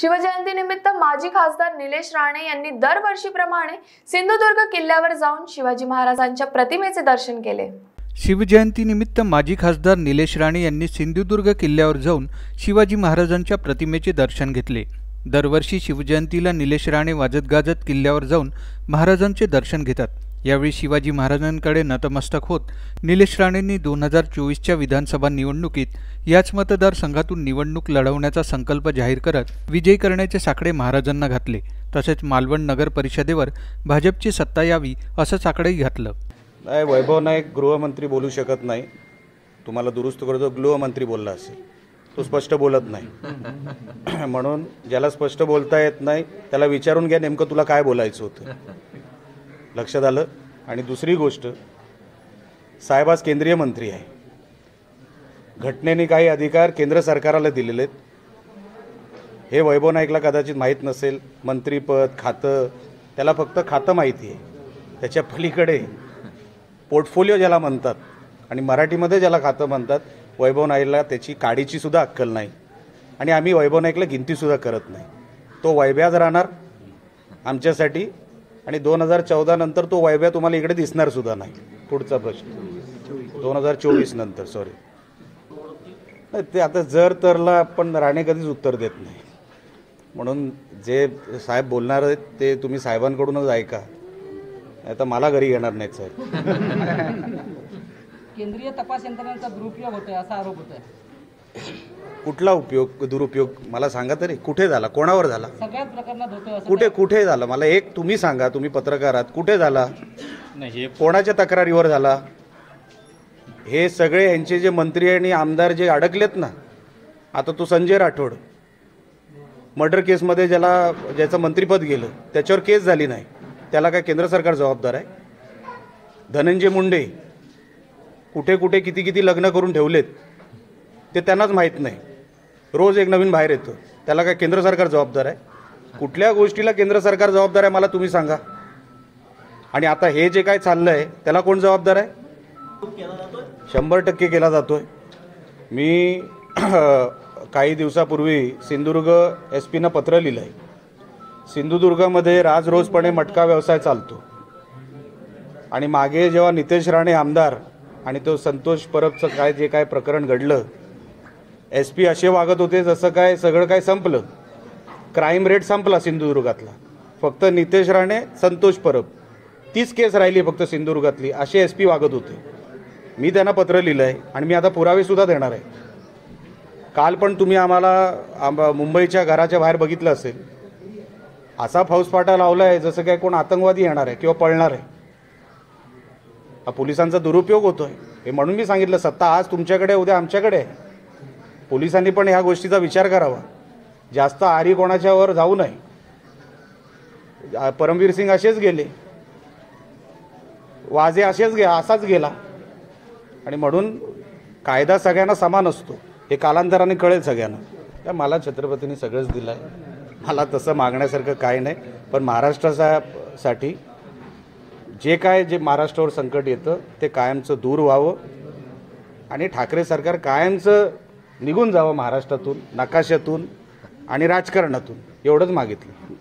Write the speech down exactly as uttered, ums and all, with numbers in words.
शिवजयंती निमित्त माजी खासदार निलेश राणे यांनी दरवर्षीप्रमाणे सिंधुदुर्ग किल्ल्यावर जाऊन शिवाजी महाराजांच्या प्रतिमेचे दर्शन केले। शिवजयंती निमित्त माजी खासदार निलेश राणे यांनी सिंधुदुर्ग किल्ल्यावर जाऊन शिवाजी महाराजांच्या प्रतिमेचे दर्शन घेतले। दरवर्षी शिवजयंतीला निलेश राणे वाजत गाजत किल्ल्यावर जाऊन महाराजांचे दर्शन घेतात। यावेळी शिवाजी महाराजांकडे नतमस्तक होत निलेश राणेंनी दोन हजार चोवीसच्या विधानसभा निवडणुकीत याच मतदारसंघातून निवडणूक लढवण्याचा संकल्प जाहीर करत विजयी करण्याचे साकडे महाराजांना घातले। तसेच मालवण नगर परिषदेवर भाजपची सत्ता यावी असं साकडे घातलं। नाही, वैभव नाईक गृहमंत्री बोलू शकत नाही, तुम्हाला दुरुस्त करतो, गृहमंत्री बोलला असेल, तो स्पष्ट बोलत नाही म्हणून ज्याला स्पष्ट बोलता येत नाही त्याला विचारून घ्या नेमकं तुला काय बोलायचं होतं, लक्षात आलं। आणि दुसरी गोष्ट, साहेब आज केंद्रीय मंत्री आहे, घटनेने काही अधिकार केंद्र सरकारला दिलेले आहेत। हे वैभव नाईकला कदाचित माहीत नसेल, मंत्रीपद खातं त्याला फक्त खातं माहिती आहे, त्याच्या पलीकडे पोर्टफोलिओ ज्याला म्हणतात आणि मराठीमध्ये ज्याला खातं म्हणतात, वैभव नाईकला त्याची काडीची सुद्धा अक्कल नाही। आणि आम्ही वैभव नाईकला गिनतीसुद्धा करत नाही, तो वैभ्याच राहणार आमच्यासाठी आणि दोन हजार चौदा नंतर तो वैभव तुम्हाला इकडे दिसणार सुद्धा नाही। पुढचा प्रश्न दोन हजार चोवीस नंतर, सॉरी, नाही ते आता जर तरला पण राणे कधीच उत्तर देत नाही, म्हणून जे साहेब बोलणार आहेत ते तुम्ही साहेबांकडूनच ऐका, आता मला घरी येणार नाहीत साहेब। केंद्रीय तपास यंत्रणांचा दुरुपयोग होतोय असा आरोप होतोय, कुठला उपयोग दुरुपयोग मला सांगा तरी, कुठे झाला, कोणावर झाला, सगळ्याच प्रकरणात होतोय, कुठे कुठे झाला मला एक तुम्ही सांगा, तुम्ही पत्रकार आहात, कुठे झाला, कोणाच्या तक्रारीवर झाला? हे सगळे यांचे जे मंत्री आणि आमदार जे अडकलेत ना, आता तो संजय राठोड मर्डर केसमध्ये ज्याला ज्याचं मंत्रिपद गेलं त्याच्यावर केस झाली नाही, त्याला काय केंद्र सरकार जबाबदार आहे? धनंजय मुंडे कुठे कुठे किती किती लग्न करून ठेवलेत ते त्यांनाच माहीत नाही, रोज एक नवीन बाहेर येतो, त्याला काय केंद्र सरकार जबाबदार आहे? कुठल्या गोष्टीला केंद्र सरकार जबाबदार आहे मला तुम्ही सांगा। आणि आता हे जे काय चाललं आहे त्याला कोण जबाबदार आहे? शंभर टक्के केला जातो आहे। मी काही दिवसापूर्वी सिंधुदुर्ग एस पीनं पत्र लिहिलं आहे, सिंधुदुर्गामध्ये राज रोजपणे मटका व्यवसाय चालतो आणि मागे जेव्हा नितेश राणे आमदार आणि तो संतोष परबचं काय जे काय प्रकरण घडलं, एस पी असे वागत होते जसं काय सगळं काय संपलं, क्राईम रेट संपला सिंधुदुर्गातला, फक्त नितेश राणे संतोष परब तीच केस राहिली फक्त सिंधुदुर्गातली, असे एस पी वागत होते। मी त्यांना पत्र लिहिलं आहे आणि मी आता पुरावेसुद्धा देणार आहे। काल पण तुम्ही आम्हाला मुंबईच्या घराच्या बाहेर बघितलं असेल, असा फौजफाटा लावला आहे जसं काय कोण आतंकवादी येणार आहे किंवा पळणार आहे, हा पोलिसांचा दुरुपयोग होतो आहे। हे म्हणून मी सांगितलं, सत्ता आज तुमच्याकडे उद्या आमच्याकडे आहे, पोलिसांनी पण ह्या गोष्टीचा विचार करावा, जास्त आरी कोणाच्यावर जाऊ नये। परमवीर सिंह असेच गेले, वाजे असेच गे असाच गेला, आणि म्हणून कायदा सगळ्यांना समान असतो हे कालांतराने कळेल सगळ्यांना। तर मला छत्रपतींनी सगळंच दिलं आहे, मला तसं मागण्यासारखं काय नाही, पण महाराष्ट्रासाठी जे काय जे महाराष्ट्रावर संकट येतं ते कायमचं दूर व्हावं आणि ठाकरे सरकार कायमचं निघून जावं महाराष्ट्रातून, नकाशातून आणि राजकारणातून, एवढंच मागितलं।